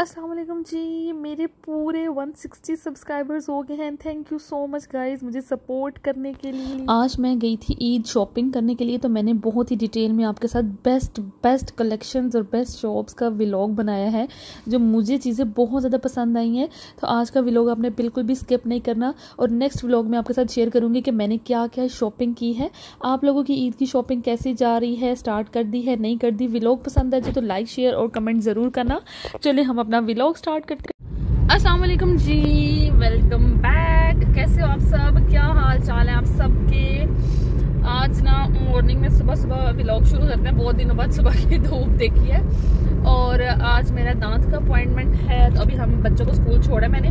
अस्सलाम वालेकुम जी, मेरे पूरे 160 सब्सक्राइबर्स हो गए हैं। Thank you so much guys मुझे सपोर्ट करने के लिए। आज मैं गई थी ईद शॉपिंग करने के लिए, तो मैंने बहुत ही डिटेल में आपके साथ बेस्ट कलेक्शंस और बेस्ट शॉप्स का व्लॉग बनाया है। जो मुझे चीज़ें बहुत ज़्यादा पसंद आई हैं, तो आज का व्लॉग आपने बिल्कुल भी स्किप नहीं करना। और नेक्स्ट व्लॉग में आपके साथ शेयर करूँगी कि मैंने क्या क्या शॉपिंग की है, आप लोगों की ईद की शॉपिंग कैसे जा रही है, स्टार्ट कर दी है नहीं कर दी। व्लॉग पसंद आए तो लाइक शेयर और कमेंट ज़रूर करना। चलिए हम अपना व्लॉग स्टार्ट करते हैं। अस्सलाम वालेकुम जी, वेलकम बैक। कैसे हो आप सब, क्या हाल चाल है आप सबके। आज ना मॉर्निंग में सुबह सुबह व्लॉग शुरू करते हैं, बहुत दिनों बाद सुबह की धूप देखी है। और आज मेरा दांत का अपॉइंटमेंट है, तो अभी हम बच्चों को स्कूल छोड़ा, मैंने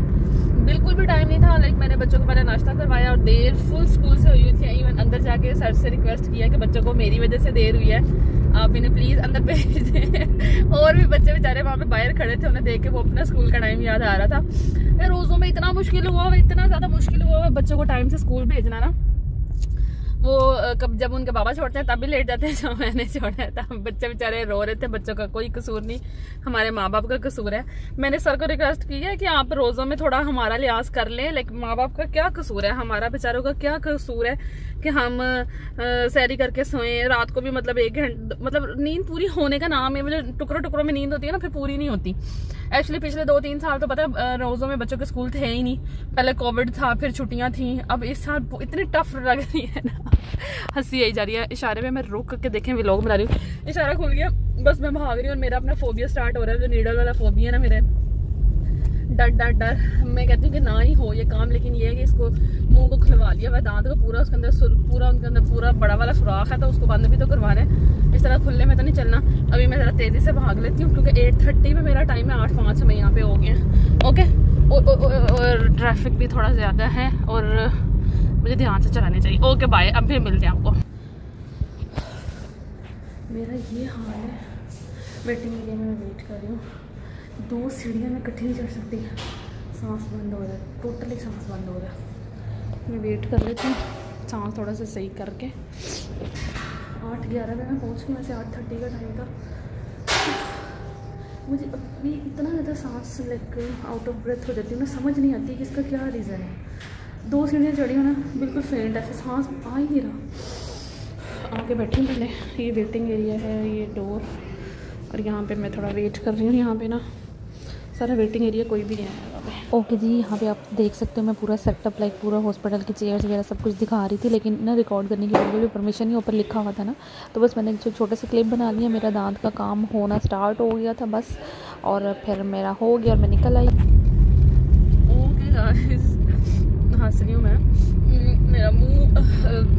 बिल्कुल भी टाइम नहीं था। लाइक मैंने बच्चों को पहले नाश्ता करवाया और देर फुल स्कूल से हुई थी। इवन अंदर जाके सर से रिक्वेस्ट किया कि बच्चों को मेरी वजह से देर हुई है, आप इन्हें प्लीज़ अंदर भेज दें। और भी बच्चे बेचारे वहाँ पे बाहर खड़े थे, उन्हें देख के वो अपना स्कूल का टाइम याद आ रहा था। फिर रोज़ों में इतना मुश्किल हुआ, इतना ज़्यादा मुश्किल हुआ बच्चों को टाइम से स्कूल भेजना ना। वो कब जब उनके बाबा छोड़ते हैं तब भी लेट जाते हैं, जब मैंने छोड़ा था बच्चे बेचारे रो रहे थे। बच्चों का कोई कसूर नहीं, हमारे माँ बाप का कसूर है। मैंने सर को रिक्वेस्ट की है कि आप रोज़ों में थोड़ा हमारा लिहाज कर लें, लेकिन माँ बाप का क्या कसूर है, हमारा बेचारों का क्या कसूर है कि हम सैरी करके सोएं रात को भी। मतलब एक घंटा, मतलब नींद पूरी होने का नाम है, मतलब टुकड़ों टुकड़ों में नींद होती है ना, फिर पूरी नहीं होती। एक्चुअली पिछले 2-3 साल तो पता है रोज़ों में बच्चों के स्कूल थे ही नहीं। पहले कोविड था, फिर छुट्टियाँ थी, अब इस साल इतनी टफ लग रही है ना, हंसी आई जा रही है। इशारे में मैं रुक के देखें व्लॉग बना रही हूँ, इशारा खुल गया, बस मैं भाग रही हूँ। और मेरा अपना फोबिया स्टार्ट हो रहा है, जो नीडल वाला फोबिया है ना, मेरे डर डर डर। मैं कहती हूँ कि ना ही हो ये काम, लेकिन ये है कि इसको मुंह को खुलवा लिया हुआ, दांत को पूरा उसके अंदर पूरा बड़ा वाला सुराख है, तो उसको बंद भी तो करवाना है। इस तरह खुले में तो नहीं चलना। अभी मैं ज़रा तेज़ी से भाग लेती हूँ, क्योंकि 8:30 में मेरा टाइम है, 8:05 में यहाँ पे हो गया। ओके, और ट्रैफिक भी थोड़ा ज़्यादा है और मुझे ध्यान से चलाने चाहिए। ओके बाय, अब फिर मिलते हैं आपको। मेरा ये हाल है, वेटिंग एरिया में मैं वेट कर रही हूँ। 2 सीढ़ियाँ मैं इकट्ठी नहीं चढ़ सकती, सांस बंद हो रहा है, टोटली सांस बंद हो रहा है। मैं वेट कर लेती हूँ, सांस थोड़ा सा सही करके। 8:11 में मैं पहुँच गई, वैसे 8:30 का टाइम था। मुझे अभी इतना ज़्यादा सांस लेकर आउट ऑफ ब्रेथ हो जाती हूँ ना, समझ नहीं आती कि इसका क्या रीज़न है। 2 सीढ़ियाँ चढ़ी हो ना, बिल्कुल फेंट, ऐसे सांस आ ही नहीं रहा। आके बैठी हूँ, पहले ये वेटिंग एरिया है, ये डोर, और यहाँ पे मैं थोड़ा वेट कर रही हूँ। यहाँ पे ना सारा वेटिंग एरिया, कोई भी नहीं आया। ओके जी, यहाँ पे आप देख सकते हो मैं पूरा सेटअप, लाइक पूरा हॉस्पिटल की चेयर्स वगैरह सब कुछ दिखा रही थी, लेकिन ना रिकॉर्ड करने की बिल्कुल भी परमिशन नहीं, ऊपर लिखा हुआ था ना, तो बस मैंने जो छोटे से क्लिप बना लिया। मेरा दांत का काम होना स्टार्ट हो गया था बस, और फिर मेरा हो गया और मैं निकल आई। ओके, हंस रही हूँ मैं।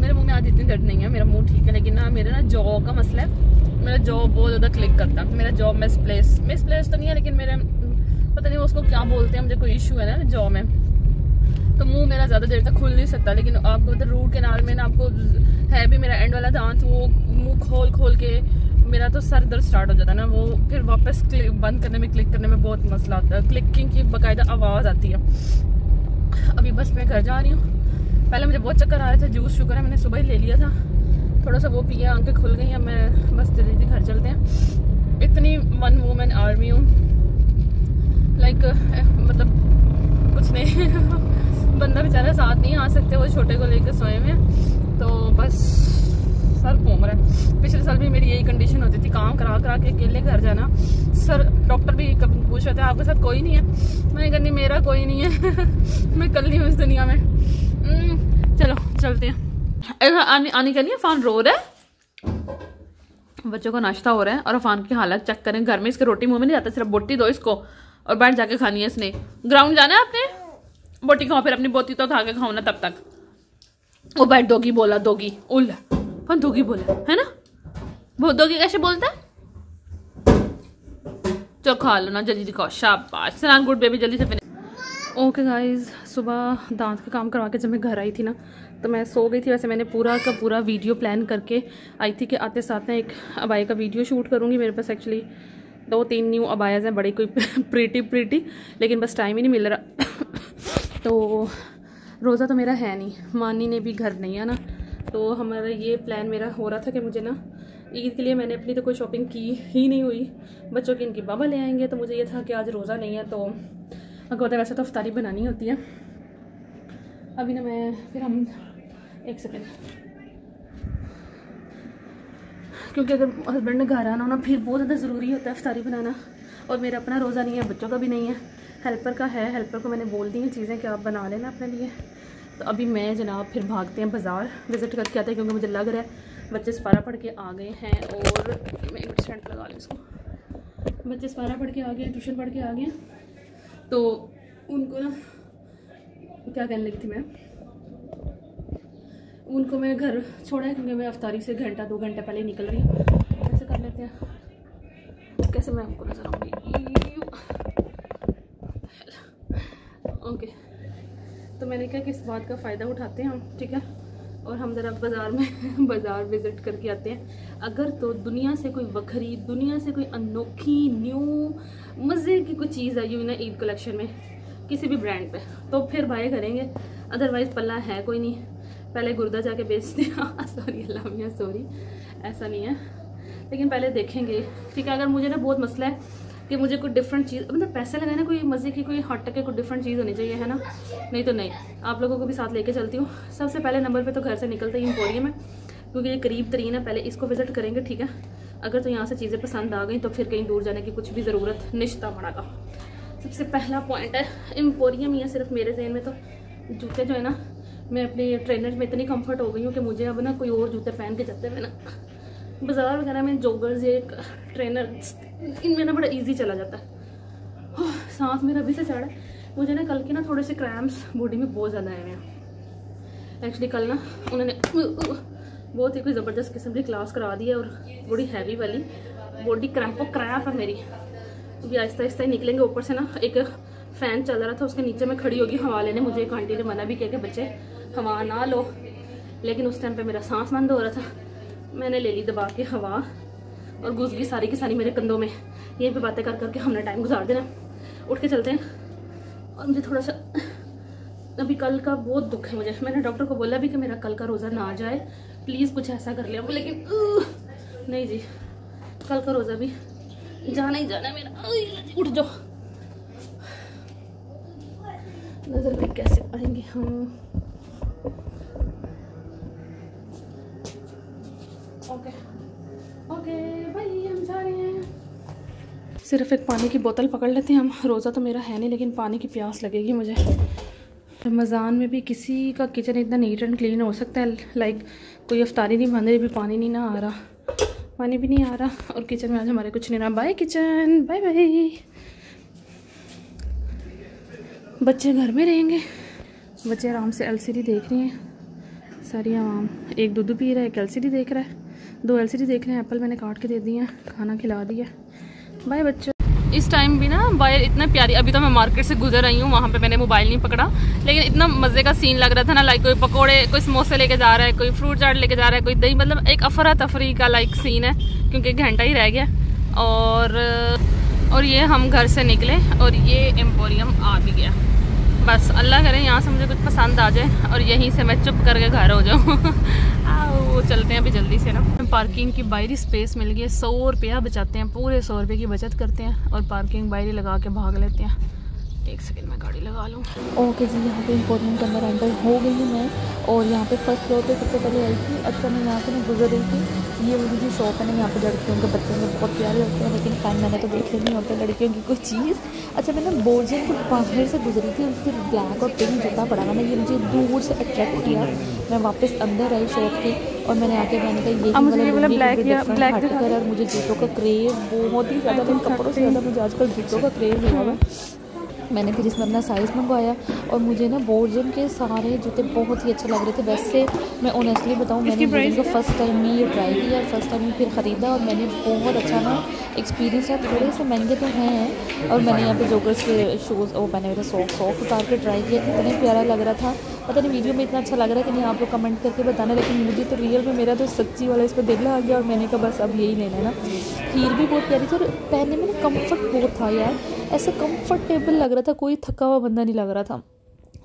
मेरे मुंह में आज इतनी दर्द नहीं है, मेरा मुंह ठीक है, लेकिन ना मेरे ना जॉ का मसला है। मेरा जॉ बहुत ज़्यादा क्लिक करता है, मेरा जॉ मिसप्लेस तो नहीं है, लेकिन मेरा पता नहीं उसको क्या बोलते हैं, मुझे कोई इशू है ना जॉ में, तो मुंह मेरा ज़्यादा देर तक खुल नहीं सकता। लेकिन आपको मतलब रूट किनार में ना, आपको है भी मेरा एंड वाला दांत, वो मुँह खोल खोल के मेरा तो सर दर्द स्टार्ट हो जाता है ना, वो फिर वापस बंद करने में, क्लिक करने में बहुत मसला आता है, क्लिकिंग की बाकायदा आवाज़ आती है। अभी बस मैं घर जा रही हूँ। पहले मुझे बहुत चक्कर आ रहे थे, जूस शुगर है मैंने सुबह ही ले लिया था, थोड़ा सा वो पिया, आंखें खुल गई हैं। मैं बस जल्दी से घर चलते हैं। इतनी वन वूमेन आर्मी हूँ, लाइक मतलब कुछ नहीं बंदा बेचारा साथ नहीं आ सकते, वो छोटे को लेकर सोए हुए हैं, तो बस सर घूम रहा है। पिछले साल भी मेरी यही कंडीशन होती थी, काम करा करा के अकेले घर जाना। सर डॉक्टर भी पूछ रहे थे आपके साथ कोई नहीं है, मैंने कहा नहीं मेरा कोई नहीं है मैं कल नहीं हूँ इस दुनिया में। चलो चलते हैं। आने के लिए अफान रो रहा है, बच्चों का नाश्ता हो रहा है, और अफान की हालत चेक करें। घर में इसके रोटी मुँह में नहीं जाता, सिर्फ बोटी दो इसको और बैठ जाके खानी है इसने। ग्राउंड जाना है आपने, बोटी खाओ, फिर अपनी बोटी तो खा के खाओ ना, तब तक वो बैठ दोगी बोला, दोगी उल्ला और दोगी बोला है ना, वो दोगी कैसे बोलता, तो खा लो ना जल्दी दिखाओ, शाबाश सनान, गुड बेबी, जल्दी से फिनिश। ओके गाइस, सुबह दांत का काम करवा के जब मैं घर आई थी ना, तो मैं सो गई थी। वैसे मैंने पूरा का पूरा वीडियो प्लान करके आई थी कि आते साथ में एक अबाया का वीडियो शूट करूँगी। मेरे पास एक्चुअली 2-3 न्यू अबायाज हैं, बड़ी कोई प्रीटी, लेकिन बस टाइम ही नहीं मिल रहा तो रोज़ा तो मेरा है नहीं, मानी ने भी घर नहीं आना, तो हमारा ये प्लान मेरा हो रहा था कि मुझे ना ईद के लिए मैंने अपनी तो कोई शॉपिंग की ही नहीं हुई, बच्चों की इनके बाबा ले आएंगे, तो मुझे ये था कि आज रोज़ा नहीं है तो अगर वैसे तो इफ्तारी बनानी होती है। अभी ना मैं फिर हम एक सेकेंड, क्योंकि अगर हस्बैंड ने घर आना होना फिर बहुत ज़्यादा ज़रूरी होता है इफ्तारी बनाना, और मेरा अपना रोज़ा नहीं है, बच्चों का भी नहीं है, हेल्पर का है, हेल्पर को मैंने बोल दी हैं चीज़ें कि आप बना लेना अपने लिए। तो अभी मैं जनाब फिर भागते हैं बाज़ार विज़िट करके आते हैं, क्योंकि मुझे लग रहा है बच्चे सपारा पढ़ के आ गए हैं, और मैं एक स्टैंड लगा लूँ इसको, बच्चे सपारा पढ़ के आ गए, ट्यूशन पढ़ के आ गए, तो उनको ना क्या कहने लगी थी मैं, उनको मैं घर छोड़ा है क्योंकि मैं इफ्तारी से घंटा दो घंटे पहले निकल रही हूँ। कैसे कर लेते हैं, कैसे मैं आपको नजर आऊँगी, ओके। तो मैंने कहा कि इस बात का फ़ायदा उठाते हैं हम, ठीक है, और हम ज़रा बाज़ार में बाज़ार विज़िट करके आते हैं। अगर तो दुनिया से कोई वखरी, दुनिया से कोई अनोखी न्यू मज़े की कोई चीज़ आई हुई ना ईद कलेक्शन में किसी भी ब्रांड पे, तो फिर बाय करेंगे, अदरवाइज़ पल्ला है कोई नहीं। पहले गुर्दा जाके बेचते हैं, सॉरी अल्लाह मियाँ सॉरी, ऐसा नहीं है, लेकिन पहले देखेंगे, ठीक है। अगर मुझे ना बहुत मसला है कि मुझे कोई डिफरेंट चीज़, मतलब पैसे लगाए ना कोई मज़े की, कोई हट के कोई डिफरेंट चीज़ होनी चाहिए, है ना, नहीं तो नहीं। आप लोगों को भी साथ लेके चलती हूँ। सबसे पहले नंबर पे तो घर से निकलते ही एम्पोरियम है, क्योंकि ये करीब तरीन है, पहले इसको विज़िट करेंगे, ठीक है। अगर तो यहाँ से चीज़ें पसंद आ गई तो फिर कहीं दूर जाने की कुछ भी ज़रूरत निश्ता मना का। सबसे पहला पॉइंट है एम्पोरियम। या सिर्फ मेरे जहन में तो जूते जो है ना, मैं अपने ट्रेनर में इतनी कंफर्ट हो गई हूँ कि मुझे अब ना कोई और जूते पहन के जाते हुए ना बाज़ार वगैरह में जोगर्स ये ट्रेनर इनमें ना बड़ा इजी चला जाता है। सांस मेरा अभी से चढ़ा है, मुझे ना कल के ना थोड़े से क्रैम्प्स बॉडी में बहुत ज़्यादा आए हुए हैं। एक्चुअली कल ना उन्होंने बहुत ही कोई ज़बरदस्त किस्म की क्लास करा दी है, और बड़ी हैवी वाली, बॉडी क्रैम्प है मेरी। अभी आहिस्ता आहिस्ता ही निकलेंगे। ऊपर से ना एक फ़ैन चल रहा था, उसके नीचे मैं खड़ी होगी हवा लेने। मुझे एक आंटी ने मना भी किया कि बच्चे हवा ना लो, लेकिन उस टाइम पे मेरा सांस बंद हो रहा था, मैंने ले ली दबा के हवा और घुस गई सारी की सारी मेरे कंधों में। यहीं पे बातें कर करके हमने टाइम गुजार देना। उठ के चलते हैं। और मुझे थोड़ा सा अभी कल का बहुत दुख है मुझे। मैंने डॉक्टर को बोला भी कि मेरा कल का रोज़ा ना जाए, प्लीज़ कुछ ऐसा कर लिया, लेकिन नहीं जी, कल का रोज़ा भी जाना ही जाना मेरा। उठ जाओ, नज़र में कैसे आएंगे हम। ओके ओके भाई, हम जा रहे हैं। सिर्फ एक पानी की बोतल पकड़ लेते हैं हम। रोज़ा तो मेरा है नहीं, लेकिन पानी की प्यास लगेगी मुझे। रमज़ान में भी किसी का किचन इतना नीट एंड क्लीन हो सकता है, लाइक कोई इफ्तारी नहीं बन रही, भी पानी नहीं ना आ रहा, पानी भी नहीं आ रहा, और किचन में आज हमारे कुछ नहीं रहा। Bye kitchen, bye bye. बच्चे घर में रहेंगे, बच्चे आराम से एलसीडी देख रहे हैं सारी आवाम। एक दूध पी रहा है, एक एलसीडी देख रहा है, दो एलसीडी देख रहे हैं। एप्पल मैंने काट के दे दिए हैं, खाना खिला दिया। बाय बच्चों। इस टाइम भी ना बाहर इतना प्यारी, अभी तो मैं मार्केट से गुजर रही हूँ, वहाँ पे मैंने मोबाइल नहीं पकड़ा, लेकिन इतना मज़े का सीन लग रहा था ना, लाइक कोई पकोड़े, कोई समोसे लेके जा रहा है, कोई फ्रूट चाट लेके जा रहा है, कोई दही, मतलब एक अफरा तफरी का लाइक सीन है, क्योंकि घंटा ही रह गया। और ये हम घर से निकले और ये एम्पोरियम आ भी गया। बस अल्लाह करे यहाँ से मुझे कुछ पसंद आ जाए और यहीं से मैं चुप करके घर हो जाऊँ। वो चलते हैं अभी जल्दी से ना। पार्किंग की बाहरी स्पेस मिल गई है, 100 रुपया बचाते हैं, पूरे 100 रुपये की बचत करते हैं और पार्किंग बाहरी लगा के भाग लेते हैं। एक सेकंड में गाड़ी लगा लूँ। ओके जी, यहाँ पे एम्पोरियम के अंदर एंटर हो गई हूँ मैं, और यहाँ पे फर्स्ट फ्लोर पर सबसे पहले आई थी। अच्छा, मैं यहाँ से मैं गुजर रही थी, ये मुझे शॉप है ना, यहाँ पर लड़कियों के बच्चों में बहुत प्यारे होते हैं, लेकिन टाइम मैंने तो देखे नहीं होता लड़कियों की कोई चीज़। अच्छा, मैंने बोर्जियन के बाहर से गुजरी थी, उसके ब्लैक और पिंक जूता पड़ा ना, ये मुझे दूर से अट्रैक्ट किया। मैं वापस अंदर आई शॉप के और मैंने आके मैंने कहा ये कलर, मुझे जूतों का क्रेव बहुत ही ज़्यादा, इन कपड़ों से ज़्यादा मुझे आजकल जूतों का क्रेव हुआ है। मैंने फिर इसमें अपना साइज़ मंगवाया और मुझे ना बोर्जियन के सारे जूते बहुत ही अच्छे लग रहे थे। वैसे मैं ऑनेस्टली बताऊँ, मैंने बोर्जियन को फर्स्ट टाइम ही ट्राई किया, फर्स्ट टाइम ही फिर ख़रीदा, और मैंने बहुत अच्छा ना एक्सपीरियंस है। थोड़े से महंगे तो हैं, और मैंने यहाँ पे जोगर्स के शूज़ और मैंने मेरा सॉक्स उतार के ट्राई किया, इतना प्यारा लग रहा था। पता नहीं वीडियो में इतना अच्छा लग रहा है कि नहीं, आप लोग कमेंट करके बताना, लेकिन मुझे तो रियल में मेरा तो सच्ची वाला इस पर दिल आ गया और मैंने कहा बस अब यही लेना है ना। हील भी बहुत प्यारी थी और पहनने में ना कम्फर्ट बहुत था यार, ऐसे कम्फर्टेबल लग रहा था, कोई थका हुआ बंदा नहीं लग रहा था।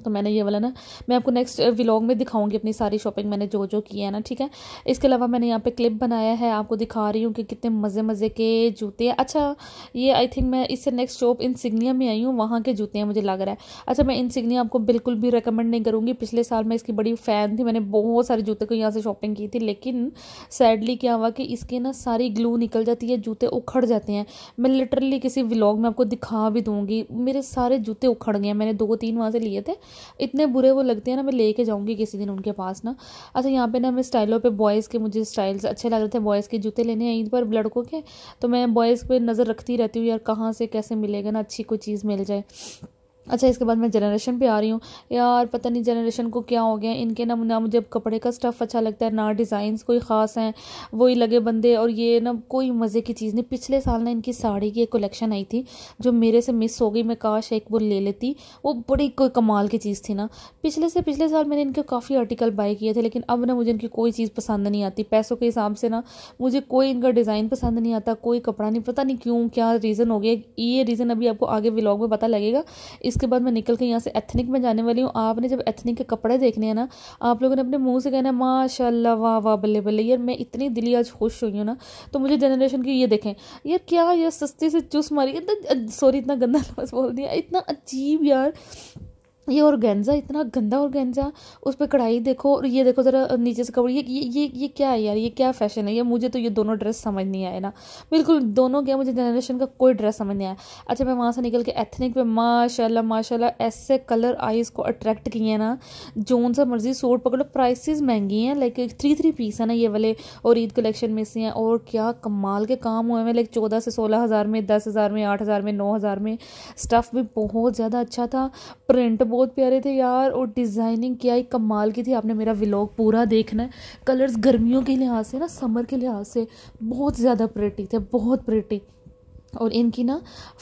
तो मैंने ये वाला ना मैं आपको नेक्स्ट व्लॉग में दिखाऊंगी अपनी सारी शॉपिंग मैंने जो जो की है ना, ठीक है। इसके अलावा मैंने यहाँ पे क्लिप बनाया है, आपको दिखा रही हूँ कि कितने मज़े मज़े के जूते हैं। अच्छा ये आई थिंक मैं इससे नेक्स्ट शॉप इंसिग्निया में आई हूँ, वहाँ के जूते हैं मुझे लग रहा है। अच्छा मैं इंसिग्निया आपको बिल्कुल भी रिकमेंड नहीं करूँगी, पिछले साल मैं इसकी बड़ी फ़ैन थी, मैंने बहुत सारे जूते को यहाँ से शॉपिंग की थी, लेकिन सैडली क्या हुआ कि इसके ना सारी ग्लू निकल जाती है, जूते उखड़ जाते हैं। मैं लिटरली किसी व्लॉग में आपको दिखा भी दूँगी, मेरे सारे जूते उखड़ गए हैं, मैंने 2-3 वहाँ से लिए थे, इतने बुरे वो लगते हैं ना, मैं लेके जाऊंगी किसी दिन उनके पास ना। अच्छा यहाँ पे ना मैं स्टाइलों पे बॉयज़ के मुझे स्टाइल्स अच्छे लग रहे थे, बॉयज़ के जूते लेने हैं ईद पर लड़कों के, तो मैं बॉयज़ पे नज़र रखती रहती हूँ यार कहाँ से कैसे मिलेगा ना अच्छी कोई चीज़ मिल जाए। अच्छा इसके बाद मैं जनरेशन पे आ रही हूँ, यार पता नहीं जनरेशन को क्या हो गया, इनके ना मुझे कपड़े का स्टफ़ अच्छा लगता है, ना डिज़ाइंस कोई ख़ास हैं, वही लगे बंदे, और ये ना कोई मज़े की चीज़ नहीं। पिछले साल ना इनकी साड़ी की एक कलेक्शन आई थी जो मेरे से मिस हो गई, मैं काश एक वो ले लेती, वो बड़ी कोई कमाल की चीज़ थी ना। पिछले साल मैंने इनके काफ़ी आर्टिकल बाई किए थे, लेकिन अब ना मुझे इनकी कोई चीज़ पसंद नहीं आती, पैसों के हिसाब से ना मुझे कोई इनका डिज़ाइन पसंद नहीं आता, कोई कपड़ा नहीं, पता नहीं क्यों क्या रीज़न हो गया। ये रीज़न अभी आपको आगे व्लॉग में पता लगेगा। इसके बाद मैं निकल के यहाँ से एथनिक में जाने वाली हूँ। आपने जब एथनिक के कपड़े देखने हैं ना, आप लोगों ने अपने मुंह से कहना माशाल्लाह वाह वाह बल्ले बल्ले। यार मैं इतनी दिली आज खुश हुई हूँ ना, तो मुझे जनरेशन की ये देखें यार क्या यार सस्ती से चूस मारी, सॉरी इतना गंदा लफ्ज़ बोल दिया, इतना अजीब यार। ये ऑर्गेन्जा, इतना गंदा ऑर्गेन्जा, उस पर कढ़ाई देखो और ये देखो ज़रा नीचे से कपड़, ये क्या है यार, ये क्या फैशन है ये। मुझे तो ये दोनों ड्रेस समझ नहीं आए ना, बिल्कुल दोनों क्या, मुझे जनरेशन का कोई ड्रेस समझ नहीं आया। अच्छा मैं वहाँ से निकल के एथनिक में माशाल्लाह माशाल्लाह ऐसे कलर आइज़ को अट्रैक्ट किए हैं ना, जोन सा मर्जी सूट पकड़ो, प्राइसेस महंगी हैं, लाइक 3-3 पीस है ना ये वाले, और ईद कलेक्शन में से हैं, और क्या कमाल के काम हुए हैं, लाइक 14 से 16 हज़ार में, 10 हज़ार में, 8 हज़ार में, 9 हज़ार में। स्टफ़ भी बहुत ज़्यादा अच्छा था, प्रिंट बहुत प्यारे थे यार, और डिज़ाइनिंग क्या ही कमाल की थी। आपने मेरा व्लॉग पूरा देखना है, कलर्स गर्मियों के लिहाज से ना, समर के लिहाज से बहुत ज़्यादा प्रिटी थे, बहुत प्रिटी। और इनकी ना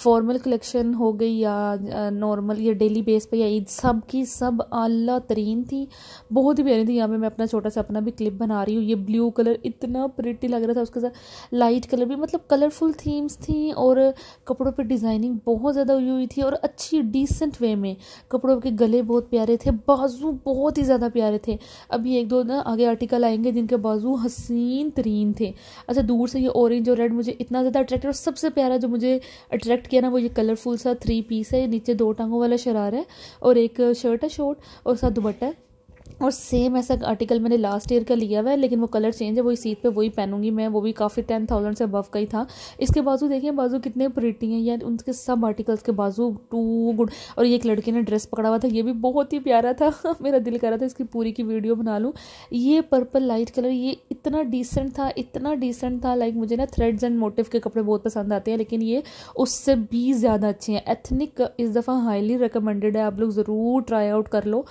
फॉर्मल कलेक्शन हो गई या नॉर्मल या डेली बेस पे या ईद, सब की सब आला तरीन थी, बहुत ही प्यारी थी। यहाँ पे मैं अपना छोटा सा अपना भी क्लिप बना रही हूँ। ये ब्लू कलर इतना प्रिटी लग रहा था, उसके साथ लाइट कलर भी, मतलब कलरफुल थीम्स थी, और कपड़ों पे डिज़ाइनिंग बहुत ज़्यादा हुई थी, और अच्छी डिसेंट वे में। कपड़ों के गले बहुत प्यारे थे, बाजू बहुत ही ज़्यादा प्यारे थे। अभी 1-2 ना आगे आर्टिकल आएंगे जिनके बाजू हसीन तरीन थे। अच्छा दूर से ये ऑरेंज और रेड मुझे इतना ज़्यादा अट्रैक्ट, और सबसे प्यारा जो मुझे अट्रैक्ट किया ना वो ये कलरफुल सा 3 पीस है, नीचे 2 टांगों वाला शरारा है और एक शर्ट है शॉर्ट और साथ दुपट्टा है। और सेम ऐसा आर्टिकल मैंने लास्ट ईयर का लिया हुआ है, लेकिन वो कलर चेंज है, वही सीट पे वही पहनूंगी मैं, वो भी काफ़ी 10,000 से अबव का ही था। इसके बाजू देखिए, बाजू कितने प्रिटी हैं यार, उनके सब आर्टिकल्स के बाजू टू गुड। और ये एक लड़की ने ड्रेस पकड़ा हुआ था, ये भी बहुत ही प्यारा था मेरा दिल कर रहा था इसकी पूरी की वीडियो बना लूँ। ये पर्पल लाइट कलर, ये इतना डिसेंट था, इतना डिसेंट था, लाइक मुझे ना थ्रेड्स एंड मोटिव के कपड़े बहुत पसंद आते हैं, लेकिन ये उससे भी ज़्यादा अच्छे हैं। एथनिक इस दफ़ा हाईली रिकमेंडेड है, आप लोग ज़रूर ट्राई आउट कर लो,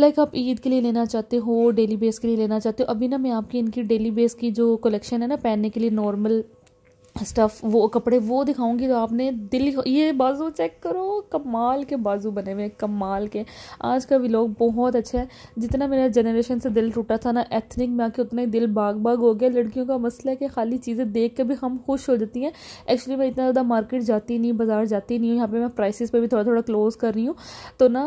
लाइक आप ईद के लिए लेना चाहते हो, डेली बेस के लिए लेना चाहते हो। अभी ना मैं आपकी इनकी डेली बेस की जो कलेक्शन है ना, पहनने के लिए नॉर्मल स्टफ़ वो कपड़े वो दिखाऊंगी, तो आपने दिल, ये बाजू चेक करो, कमाल के बाजू बने हुए, कमाल के। आज का व्लॉग बहुत अच्छा है, जितना मेरा जनरेशन से दिल टूटा था ना एथनिक में आके, उतना ही दिल बाग बाग हो गया। लड़कियों का मसला है कि खाली चीज़ें देख के भी हम खुश हो जाती हैं। एक्चुअली मैं इतना ज़्यादा मार्केट जाती नहीं, बाजार जाती नहीं हूँ, यहाँ पर मैं प्राइसेस पर भी थोड़ा थोड़ा क्लोज कर रही हूँ। तो ना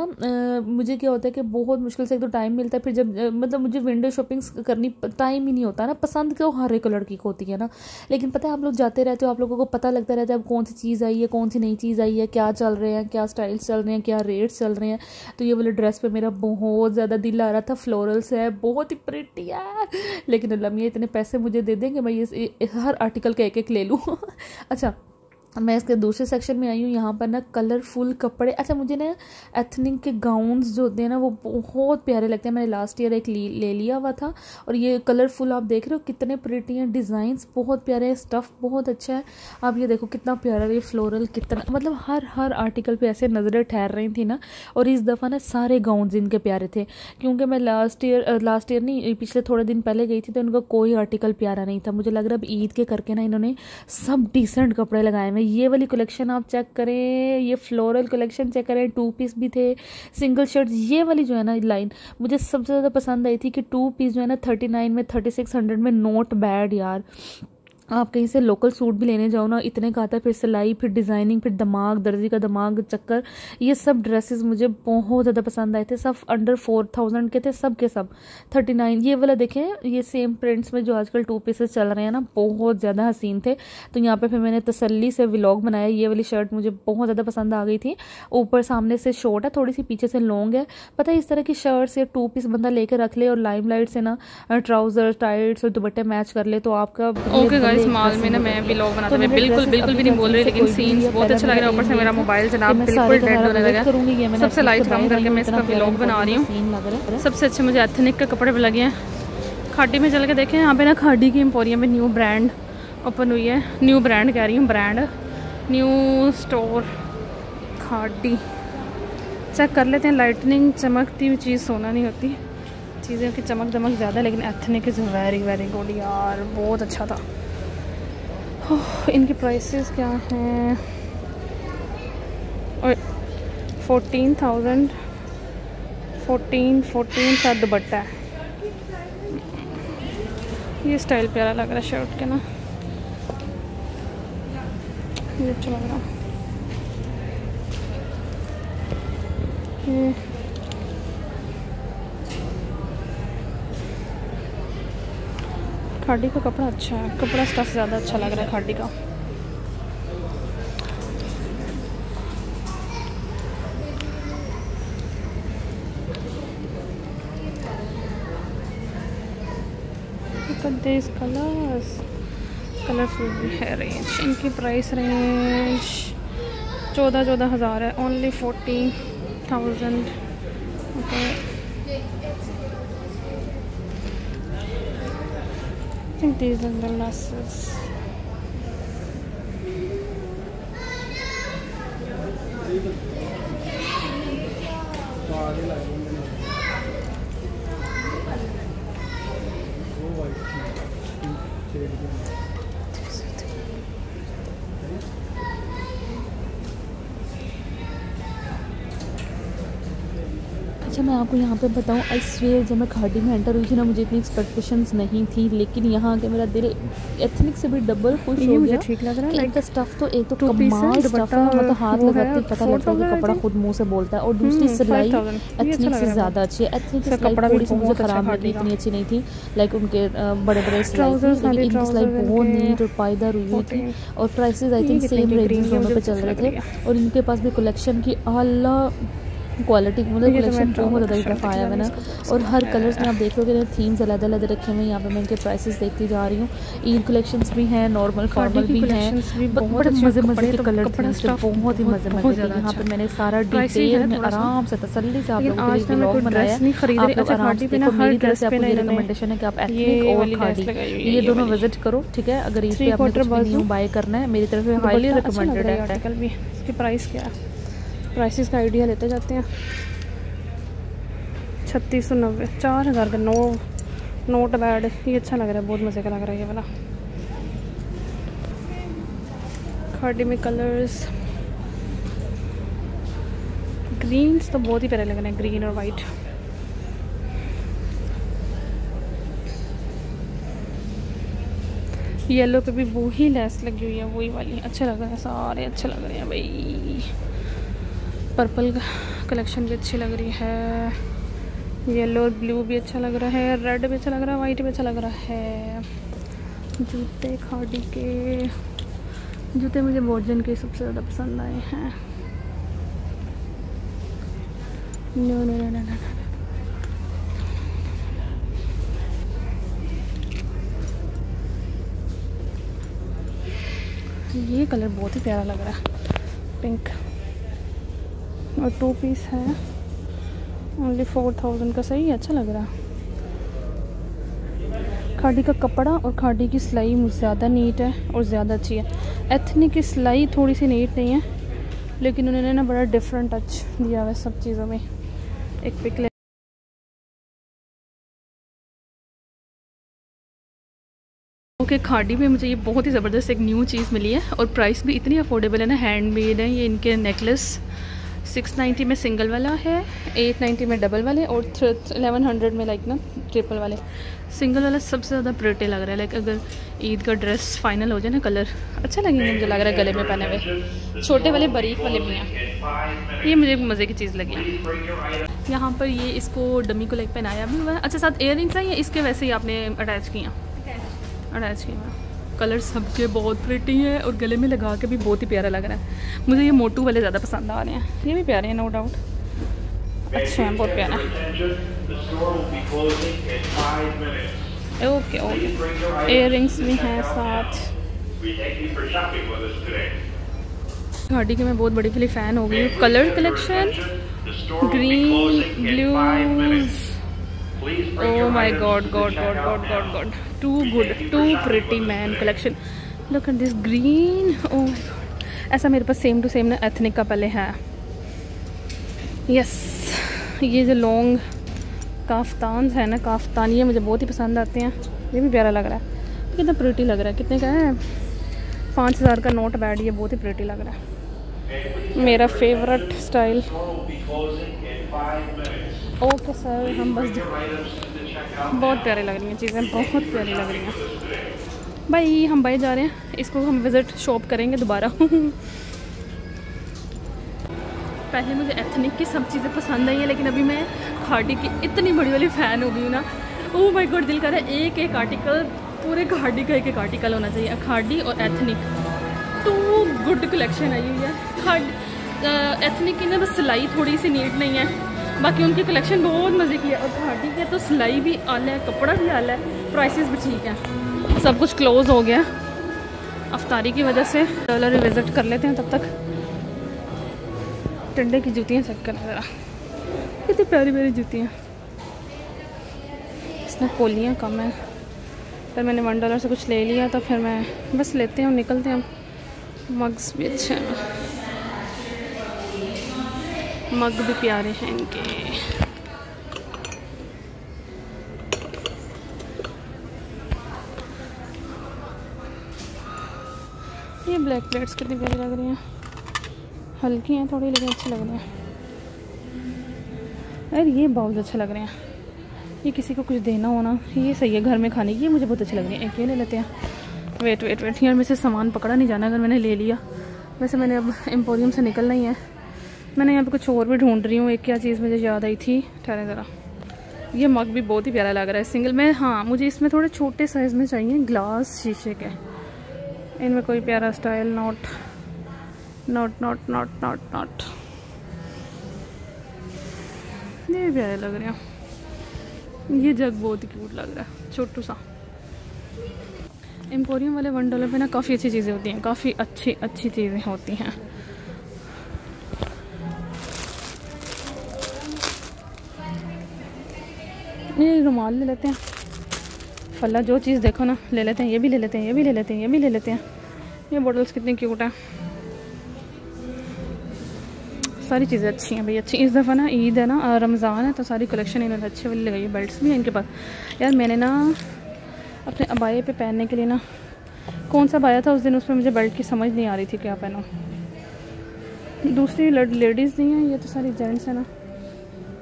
मुझे क्या होता है कि बहुत मुश्किल से एक तो टाइम मिलता है, फिर जब मतलब मुझे विंडो शॉपिंग्स करनी टाइम ही नहीं होता ना, पसंद क्यों हर एक लड़की को होती है ना, लेकिन पता है आप लोग रहते हो, आप लोगों को पता लगता रहता है अब कौन सी चीज़ आई है, कौन सी नई चीज़ आई है, क्या चल रहे हैं, क्या स्टाइल्स चल रहे हैं, क्या रेट्स चल रहे हैं। तो ये वाले ड्रेस पे मेरा बहुत ज़्यादा दिल आ रहा था, फ्लोरल्स है, बहुत ही प्रिटी है, लेकिन अल्लाह मियां इतने पैसे मुझे दे देंगे मैं ये हर आर्टिकल का एक एक ले लूँ अच्छा मैं इसके दूसरे सेक्शन में आई हूँ, यहाँ पर ना कलरफुल कपड़े। अच्छा मुझे ना एथनिक के गाउन्स जो होते हैं ना वो बहुत प्यारे लगते हैं, मैंने लास्ट ईयर एक ले लिया हुआ था, और ये कलरफुल आप देख रहे हो कितने प्रिटी हैं, डिज़ाइंस बहुत प्यारे हैं, स्टफ़ बहुत अच्छा है। आप ये देखो कितना प्यारा ये फ्लोरल, कितना मतलब हर आर्टिकल पर ऐसे नज़रें ठहर रही थी ना। और इस दफ़ा ना सारे गाउन्स इनके प्यारे थे, क्योंकि मैं लास्ट ईयर नहीं पिछले थोड़े दिन पहले गई थी, तो इनका कोई आर्टिकल प्यारा नहीं था। मुझे लग रहा है अब ईद के करके ना इन्होंने सब डिसेंट कपड़े लगाए हुए। ये वाली कलेक्शन आप चेक करें, ये फ्लोरल कलेक्शन चेक करें, 2 पीस भी थे, सिंगल शर्ट। ये वाली जो है ना लाइन मुझे सबसे ज़्यादा पसंद आई थी कि 2 पीस जो है ना 39 में, 3600 में, नॉट बैड यार। आप कहीं से लोकल सूट भी लेने जाओ ना, इतने का आता है, फिर सिलाई, फिर डिज़ाइनिंग, फिर दमाग दर्जी का दमाग चक्कर, ये सब ड्रेसेस मुझे बहुत ज़्यादा पसंद आए थे। सब अंडर 4000 के थे, सब के सब 39। ये वाला देखें, ये सेम प्रिंट्स में जो आजकल 2 पीसेस चल रहे हैं ना, बहुत ज़्यादा हसीन थे। तो यहाँ पर फिर मैंने तसल्ली से व्लॉग बनाया। ये वाली शर्ट मुझे बहुत ज़्यादा पसंद आ गई थी। ऊपर सामने से शॉर्ट है, थोड़ी सी पीछे से लॉन्ग है। पता है, इस तरह की शर्ट्स या 2 पीस बंदा लेकर रख ले और लाइमलाइट से ना ट्राउजर, टाइट्स और दुपट्टे मैच कर ले तो आपका ओके। इस माल में ना मैं व्लॉग बनाते हुए बिल्कुल भी नहीं बोल रही, लेकिन सीन्स बहुत अच्छा लग रहा है। ऊपर से मेरा मोबाइल जनाब बिल्कुल डेड होने लगा है। सबसे लाइट कम करके मैं इसका व्लॉग बना रही हूँ। सबसे अच्छे मुझे एथनिक के कपड़े लगे हैं। खाटी में चल के देखें, यहाँ पे ना खाटी की एम्पोरियम में न्यू ब्रांड ओपन हुई है। न्यू ब्रांड कह रही हूँ, ब्रांड न्यू स्टोर खाटी। चेक कर लेते हैं। लाइटनिंग चमकती हुई चीज़ सोना नहीं होती, चीज़ों की चमक दमक ज़्यादा। लेकिन ethnic is very very good यार, बहुत अच्छा था। इनकी प्राइसेस क्या हैं? और 14,000 साथ दुपट्टा है। ये स्टाइल प्यारा लग रहा है शर्ट के ना, ये अच्छा लग रहा है। ये खाड़ी का कपड़ा अच्छा है, कपड़ा स्टफ ज़्यादा अच्छा लग रहा है खाड़ी का। कलरफुल भी है रेंज। इनकी प्राइस रेंज 14,000 है। Only 14,000। Okay, I think these are the glasses. अच्छा, मैं आपको यहाँ पे बताऊँ, आई स्वेयर जब मैं खाड़ी में एंटर हुई थी ना, मुझे इतनी एक्सपेक्टेशंस नहीं थी, लेकिन यहाँ आके मेरा दिल एथनिक से भी डबल खुश हो गया। ठीक लग रहा है इनका स्टफ़ तो, एक तो कमाल स्टफ़ है, मतलब हाथ लगाते पता लगता है कि कपड़ा खुद मुंह से बोलता है। और दूसरी सिलाई एथनिक से ज़्यादा अच्छी है। एथनिक की सिलाई थोड़ी सी मुझे ख़राब लगी, इतनी अच्छी नहीं थी। लाइक उनके बड़े बड़े सिलाई थी, लेकिन इनकी सिलाई बहुत नीट और पायदार हुई थी। और prices I think same range में पे चल रहे थे। और इनके पास भी कलेक्शन की आला क्वालिटी, मतलब कलेक्शन बहुत ज़्यादा ही तरफ आया है ना। और हर कलर्स में आप देख लो कि थीम्स अलग अलग रखे हुए हैं। यहाँ पे मैं इनके प्राइसेस देखती जा रही हूँ। ईद कलेक्शंस भी हैं, नॉर्मल फॉर्मल भी हैं, बड़े मज़े मज़े के कलर थे, बहुत ही मज़े मज़े थे। यहाँ पे मैंने सारा डिटेल में आराम से तसल्ली से आप लोग बनाया। मेरी तरफ से आपको ये रिकमेंडेशन है कि आप एथनिक और खाड़ी ये दोनों विजिट करो, ठीक है। अगर ईद पे आपको बाय करना है, मेरी तरफ से हाईली रिकमेंडेड है। आर्टिकल भी इसकी प्राइस क्या है, प्राइसेस का आइडिया लेते जाते हैं। 3690, 4000 का नोट बैड। ये अच्छा लग रहा है, बहुत मज़े का लग रहा है ये वाला। खाड़ी में कलर्स ग्रीन्स तो बहुत ही प्यारे लग रहे हैं, ग्रीन और वाइट। येलो पे भी वही लेस लगी हुई है, वही वाली। अच्छा लग रहा है, सारे अच्छे लग रहे हैं भाई। पर्पल कलेक्शन भी अच्छी लग रही है, येलो और ब्लू भी अच्छा लग रहा है, रेड भी अच्छा लग रहा है, वाइट भी अच्छा लग रहा है। जूते खाड़ी के जूते मुझे बॉर्जन के सबसे ज़्यादा पसंद आए हैं। नो नो नो नो, ये कलर बहुत ही प्यारा लग रहा है, पिंक। और 2 पीस है, ओनली 4000 का। सही है, अच्छा लग रहा है। खाड़ी का कपड़ा और खाड़ी की सिलाई मुझे ज़्यादा नीट है और ज़्यादा अच्छी है। एथनिक की सिलाई थोड़ी सी नीट नहीं है, लेकिन उन्होंने ना बड़ा डिफरेंट टच दिया हुआ है सब चीज़ों में। एक पिक ओके। खाड़ी में मुझे ये बहुत ही ज़बरदस्त एक न्यू चीज़ मिली है और प्राइस भी इतनी अफोर्डेबल है ना, हैंडमेड है ये। इनके नेकलेस 690 में सिंगल वाला है, 890 में डबल वाले और 1100 में लाइक ना ट्रिपल वाले। सिंगल वाला सबसे ज़्यादा प्रिटी लग रहा है, लाइक अगर ईद का ड्रेस फाइनल हो जाए ना कलर अच्छा लगेगा मुझे लग रहा है। गले में पहने हुए छोटे वाले बारीक वाले भी हैं, ये मुझे मज़े की चीज़ लगी। यहाँ पर ये इसको डमी को लाइक पहनाया भी हुआ है। अच्छा साथ इयर रिंग्स हैं या इसके वैसे ही आपने अटैच किया? अटैच किया। कलर सबके बहुत प्रिटी है और गले में लगा के भी बहुत ही प्यारा लग रहा है। मुझे ये मोटू वाले ज़्यादा पसंद आ रहे हैं, ये भी प्यारे हैं नो डाउट, अच्छे हैं बहुत प्यारा। ओके ओके, इयर रिंग्स भी हैं साथ। खादी की मैं बहुत बड़ी बड़ी फ़ैन हो गई। Colour collection green blues, oh my god god god god god god, too good too pretty man collection. Look at this green, oh my god. ऐसा मेरे पास सेम टू सेम ना एथनिक का पहले है। यस ये जो लॉन्ग काफ्तान है ना, काफ्तान ये मुझे बहुत ही पसंद आते हैं, ये भी प्यारा लग रहा है। कितना प्रिटी लग रहा है, कितने का है? 5000 का नोट बैड, ये बहुत ही प्रिटी लग रहा है, मेरा फेवरेट स्टाइल। ओके सर हम बस, बहुत प्यारे लग रही हैं चीज़ें, बहुत प्यारी लग रही हैं भाई। हम भाई जा रहे हैं, इसको हम विज़िट शॉप करेंगे दोबारा। पहले मुझे एथनिक की सब चीज़ें पसंद आई हैं, लेकिन अभी मैं खादी की इतनी बड़ी वाली फ़ैन हो गई हूँ ना, ओह माय गॉड दिल कर रहा है एक एक आर्टिकल पूरे खादी का एक एक आर्टिकल होना चाहिए। खादी और एथनिक टू गुड कलेक्शन आई हुई है। खादी एथनिक की ना बस सिलाई थोड़ी सी नीट नहीं है, बाकी उनकी कलेक्शन बहुत मज़े की है। और खादी के तो सिलाई भी आला है, कपड़ा भी आला है, प्राइसेस भी ठीक है। सब कुछ क्लोज हो गया अफ्तारी की वजह से। डॉलर रिविजिट कर लेते हैं तब तक। टंडे की जूतियाँ चेक कर ज़रा, कितनी प्यारी प्यारी जूतियाँ। इसमें कोलियाँ कम है, पर मैंने $1 से कुछ ले लिया तो फिर मैं बस लेते हैं और निकलते हैं। मग्स भी अच्छे हैं, मग भी प्यारे हैं इनके। ये ब्लैक प्लेट्स कितनी प्यारी लग रही हैं, हल्की हैं थोड़ी लेकिन अच्छी लग रही हैं। यार ये बाउल अच्छे लग रहे हैं, ये किसी को कुछ देना होना ये सही है घर में खाने की, ये मुझे बहुत अच्छी लग रही है। एक ये ले लेते हैं। वेट वेट वेट, यार मेरे से सामान पकड़ा नहीं जाना अगर मैंने ले लिया। वैसे मैंने अब एम्पोरियम से निकलना ही है, मैंने यहाँ पे कुछ और भी ढूंढ रही हूँ। एक क्या चीज़ मुझे याद आई थी, ठहरे ज़रा। ये मग भी बहुत ही प्यारा लग रहा है सिंगल में। हाँ मुझे इसमें थोड़े छोटे साइज़ में चाहिए, ग्लास शीशे के, इनमें कोई प्यारा style not not not not not not. ये प्यारे लग रहे हैं, ये जग बहुत ही क्यूट लग रहा है, छोटू सा। एम्पोरियम वाले $1 पे ना काफ़ी अच्छी चीज़ें होती हैं, काफ़ी अच्छी अच्छी चीज़ें होती हैं। ये रुमाल ले लेते हैं, फला जो चीज़ देखो ना ले लेते हैं। ये भी ले लेते हैं, ये भी ले लेते हैं, ये भी ले लेते हैं। ये बॉटल्स कितने क्यूट हैं, सारी चीज़ें अच्छी हैं भाई अच्छी। इस दफ़ा ना ईद है ना, रमज़ान है तो सारी कलेक्शन इन्होंने अच्छी वाली लगाई है। बेल्ट्स भी हैं इनके पास। यार मैंने ना अपने अबाये पे पहनने के लिए ना कौन सा अबाया था उस दिन, उसमें मुझे बेल्ट की समझ नहीं आ रही थी क्या पहना। दूसरी लेडीज़ नहीं है, ये तो सारी जेंट्स हैं ना,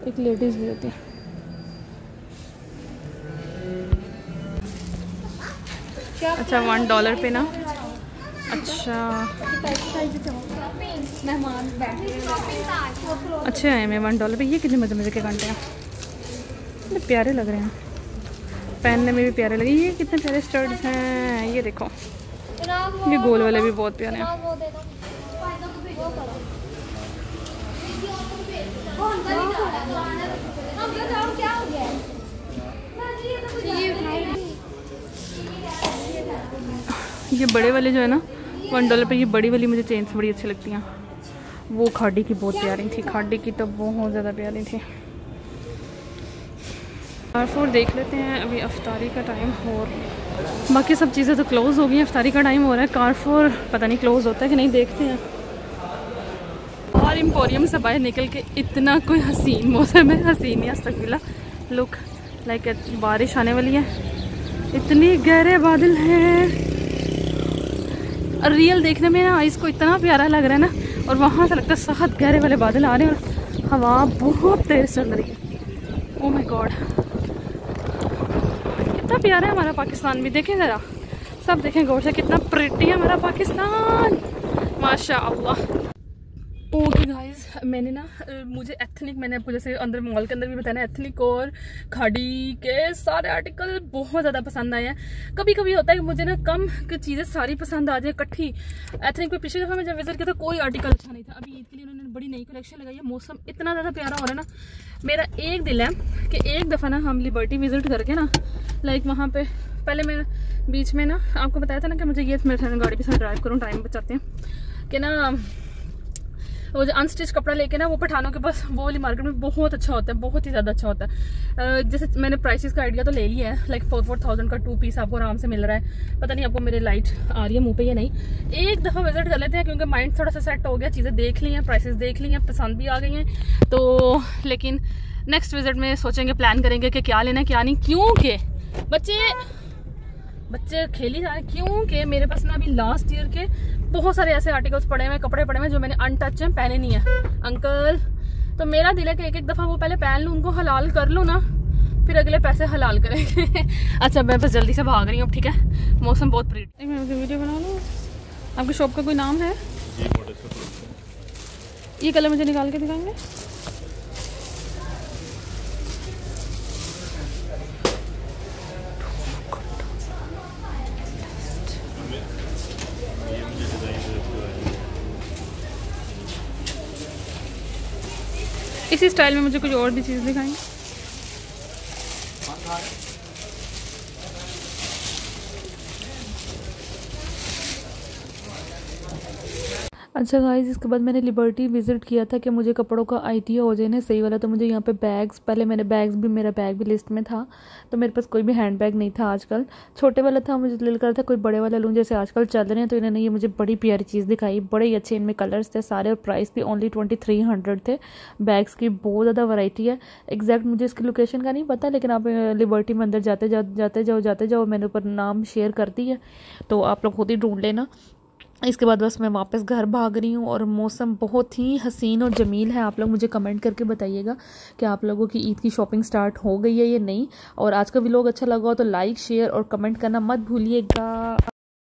एक लेडीज़ भी होती है। अच्छा $1 पे ना, अच्छा अच्छे आए मैं $1 पे। ये कितने मजे मजे के कांटे हैं, प्यारे लग रहे हैं, पहनने में भी प्यारे लगे। ये कितने प्यारे स्टड्स हैं, ये देखो ये गोल वाले भी बहुत प्यारे हैं। ये बड़े वाले जो है ना $1 पे, ये बड़ी वाली मुझे चेन्स बड़ी अच्छी लगती हैं। वो खादी की बहुत प्यारी थी, खादी की तो बहुत ज़्यादा प्यारी थी। और देख लेते हैं, अभी अफ्तारी का टाइम हो, बाकी सब चीज़ें तो क्लोज़ हो गई। अफ्तारी का टाइम हो रहा है, कारफोर पता नहीं क्लोज़ होता है कि नहीं, देखते हैं। और एम्पोरियम से बाहर निकल के इतना कोई हसीन मौसम है, हसीन या सकीला लुक लाइक बारिश आने वाली है, इतनी गहरे बादल हैं। और रियल देखने में ना आइज़ को इतना प्यारा लग रहा है ना, और वहाँ से लगता है सख्त गहरे वाले बादल आ रहे हैं और हवा बहुत तेज़ चल रही है। ओह माय गॉड, कितना प्यारा है हमारा पाकिस्तान भी। देखें ज़रा, सब देखें गौर से, कितना प्रिटी है हमारा पाकिस्तान, माशाअल्लाह। ओके गाइज़, मैंने ना मुझे एथनिक, मैंने आपको जैसे अंदर मॉल के अंदर भी बताया ना, एथनिक और खाड़ी के सारे आर्टिकल बहुत ज़्यादा पसंद आए हैं। कभी कभी होता है कि मुझे ना कम की चीज़ें सारी पसंद आ जाए इकट्ठी। एथनिक पे पिछली दफ़ा मैं जब विजिट किया था कोई आर्टिकल अच्छा नहीं था। अभी ईद के लिए उन्होंने बड़ी नई कलेक्शन लगाई है। मौसम इतना ज़्यादा प्यारा हो रहा है ना, मेरा एक दिल है कि एक दफ़ा ना हम लिबर्टी विज़िट करके ना, लाइक वहाँ पर पहले मैं बीच में ना आपको बताया था ना कि मुझे ये मेरे गाड़ी के साथ ड्राइव करूँ, टाइम बचाते हैं कि ना, वो जो अनस्टिच कपड़ा लेके ना वो पठानों के पास वो वाली मार्केट में बहुत अच्छा होता है, बहुत ही ज़्यादा अच्छा होता है। जैसे मैंने प्राइसेस का आइडिया तो ले लिया है, लाइक 4,000 का 2 पीस आपको आराम से मिल रहा है। पता नहीं आपको मेरे लाइट आ रही है मुंह पे या नहीं। एक दफ़ा विजिट कर लेते हैं क्योंकि माइंड थोड़ा सा सेट हो गया, चीज़ें देख ली हैं, प्राइसेस देख ली हैं, पसंद भी आ गई हैं। तो लेकिन नेक्स्ट विजिट में सोचेंगे, प्लान करेंगे कि क्या लेना क्या नहीं, क्योंकि बच्चे खेली जा रहे हैं। क्योंकि मेरे पास ना अभी लास्ट ईयर के बहुत सारे ऐसे आर्टिकल्स पड़े हुए, कपड़े पड़े हुए जो मैंने अनटच हैं, पहने नहीं है अंकल। तो मेरा दिल है कि एक एक दफ़ा वो पहले पहन लूँ, उनको हलाल कर लूँ ना, फिर अगले पैसे हलाल करेंगे। अच्छा मैं बस जल्दी से भाग रही हूँ, ठीक है, मौसम बहुत प्रिटी। वीडियो बना लूँ। आपकी शॉप का कोई नाम है? ये कलर मुझे निकाल के दिखाएंगे? इसी स्टाइल में मुझे कुछ और भी चीज़ दिखाएंगे। अच्छा गाइज़, इसके बाद मैंने लिबर्टी विज़िट किया था कि मुझे कपड़ों का आइडिया हो जाए ना सही वाला। तो मुझे यहाँ पे बैग्स, पहले मैंने बैग्स भी, मेरा बैग भी लिस्ट में था, तो मेरे पास कोई भी हैंड बैग नहीं था आजकल। छोटे वाला था, मुझे दिल कर रहा था कोई बड़े वाला लूँ जैसे आजकल चल रहे हैं। तो इन्होंने ये मुझे बड़ी प्यारी चीज़ दिखाई, बड़े ही अच्छे इनमें कलर्स थे सारे और प्राइस भी ओनली 2300 थे। बैग्स की बहुत ज़्यादा वैरायटी है। एग्जैक्ट मुझे इसकी लोकेशन का नहीं पता, लेकिन आप लिबर्टी में अंदर जाते जाओ मैंने ऊपर नाम शेयर कर दी है, तो आप लोग खुद ही ढूंढ लेना। इसके बाद बस मैं वापस घर भाग रही हूँ और मौसम बहुत ही हसीन और जमील है। आप लोग मुझे कमेंट करके बताइएगा कि आप लोगों की ईद की शॉपिंग स्टार्ट हो गई है या नहीं। और आज का व्लॉग अच्छा लगा हो तो लाइक, शेयर और कमेंट करना मत भूलिएगा।